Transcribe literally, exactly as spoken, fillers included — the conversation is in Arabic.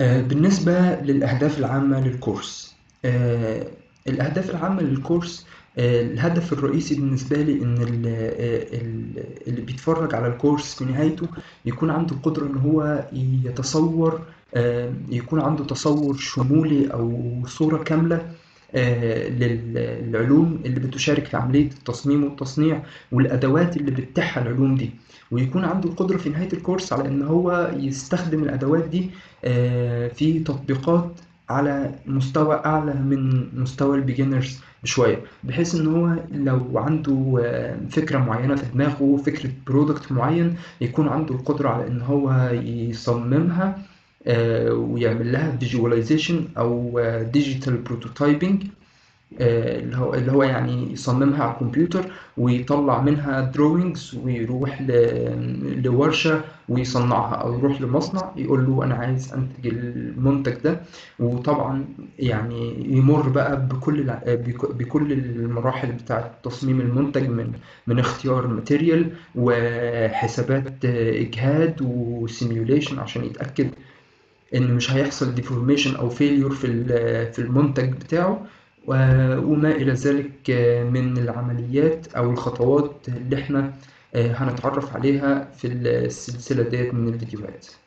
آه، بالنسبة للأهداف العامة للكورس، آه، الأهداف العامة للكورس، آه، الهدف الرئيسي بالنسبة لي إن ال- آه، ال- اللي بيتفرج على الكورس في نهايته يكون عنده القدرة إن هو يتصور، آه، يكون عنده تصور شمولي أو صورة كاملة آه، للعلوم اللي بتشارك في عملية التصميم والتصنيع والأدوات اللي بتتيحها العلوم دي، ويكون عنده القدرة في نهاية الكورس على إن هو يستخدم الأدوات دي آه، في تطبيقات على مستوى أعلى من مستوى البيجنرز بشوية، بحيث إن هو لو عنده آه، فكرة معينة في دماغه، فكرة برودكت معين، يكون عنده القدرة على إن هو يصممها آه، ويعمل لها فيجواليزيشن أو ديجيتال بروتوتايبنج، اللي هو اللي هو يعني يصممها على الكمبيوتر ويطلع منها دروينجز ويروح ل- لورشة ويصنعها، أو يروح لمصنع يقول له أنا عايز أنتج المنتج ده. وطبعا يعني يمر بقى بكل الع- بك- بكل المراحل بتاعة تصميم المنتج، من من اختيار ماتيريال وحسابات إجهاد وسيميوليشن عشان يتأكد ان مش هيحصل ديفورميشن او فيليور في ال- في المنتج بتاعه، و- وما الى ذلك من العمليات او الخطوات اللي احنا هنتعرف عليها في السلسلة ديت من الفيديوهات.